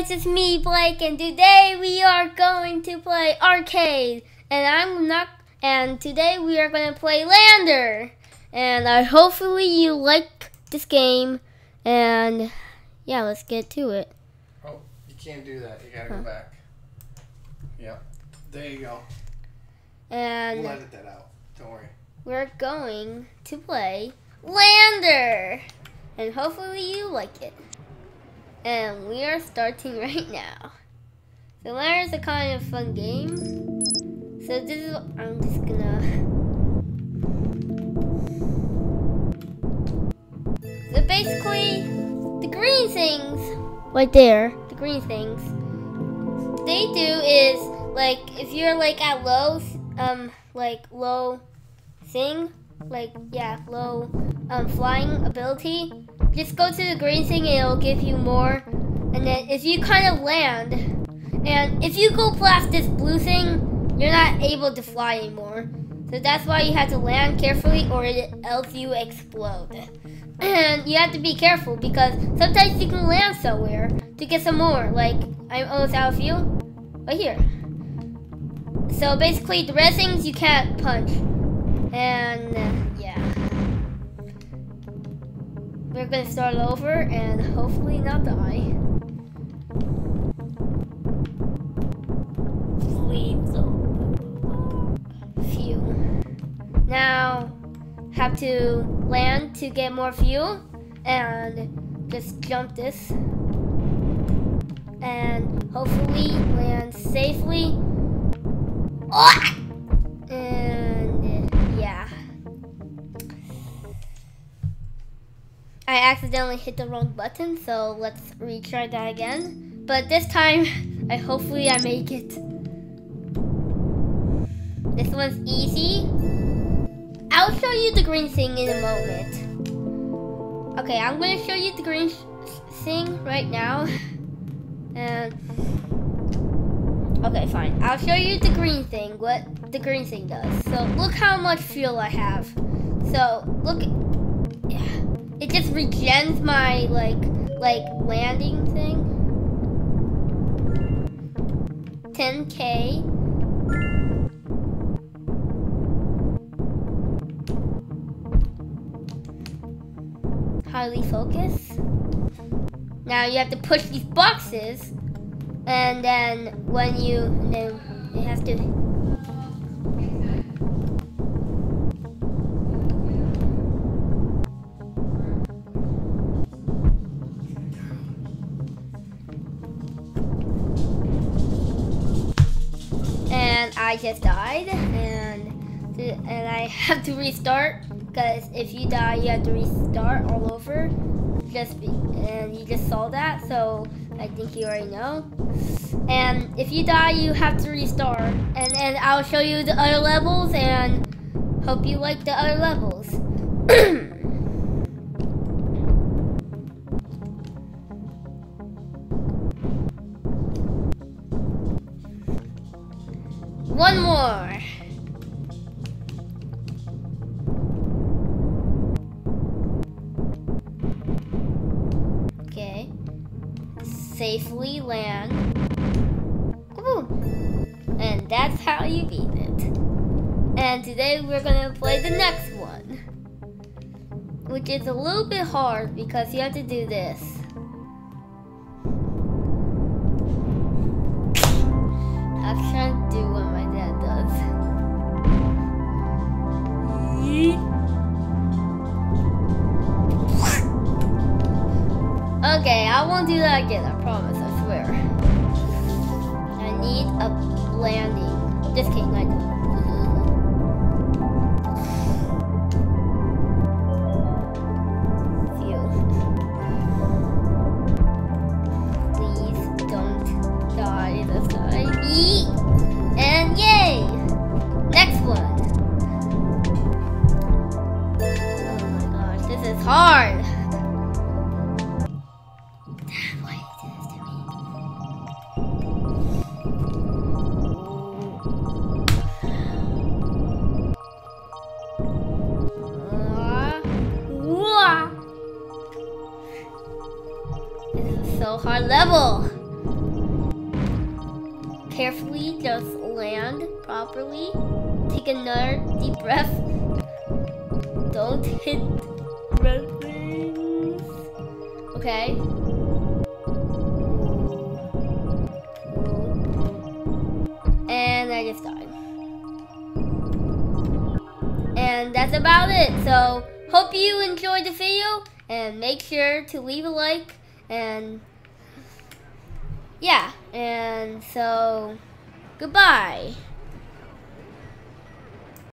guys, it's me, Blake, and today we are going to play Arcade. Today we are going to play Lander. And hopefully you like this game. And yeah, let's get to it. Oh, you can't do that. You gotta go back. Yep. There you go. And we'll edit that out. Don't worry. We're going to play Lander. And hopefully you like it. And we are starting right now. So Lander is a kind of fun game. So this is what I'm just gonna... So basically, the green things, right there, the green things, they do is, like, if you're, like, at low, low thing, low, flying ability, just go to the green thing and it'll give you more. And then if you kind of land, and if you go past this blue thing, you're not able to fly anymore. So that's why you have to land carefully or else you explode. And you have to be careful because sometimes you can land somewhere to get some more. Like, I'm almost out of fuel, right here. So basically the red things you can't punch. And we're gonna start over and hopefully not die. Please don't. Fuel. Now, have to land to get more fuel and just jump this. And hopefully land safely. Oh! I accidentally hit the wrong button, so let's retry that again. But this time, hopefully I make it. This one's easy. I'll show you the green thing in a moment. Okay, I'm gonna show you the green thing right now. And okay, fine. I'll show you the green thing, what the green thing does. So look how much fuel I have. So look. It just regens my like landing thing. 10K. Highly focused. Now you have to push these boxes, and then it has to. I just died, and I have to restart, because if you die, you have to restart all over. And you just saw that, so I think you already know. And if you die, you have to restart. And then I'll show you the other levels, and hope you like the other levels. One more. Okay. Safely land. Ooh. And that's how you beat it. And today we're gonna play the next one, which is a little bit hard because you have to do this. I can't do what my dad does. Okay, I won't do that again, I promise, I swear. I need a landing. Just kidding, I don't. Fuel. Please don't die this time. And yay! Next one. Oh my gosh, this is hard. Why did you do this to me? This is so hard level. carefully, just land properly. Take another deep breath. Don't hit buttons. Okay. And I just died. And that's about it. So, hope you enjoyed the video. And make sure to leave a like. And, yeah. And so, goodbye.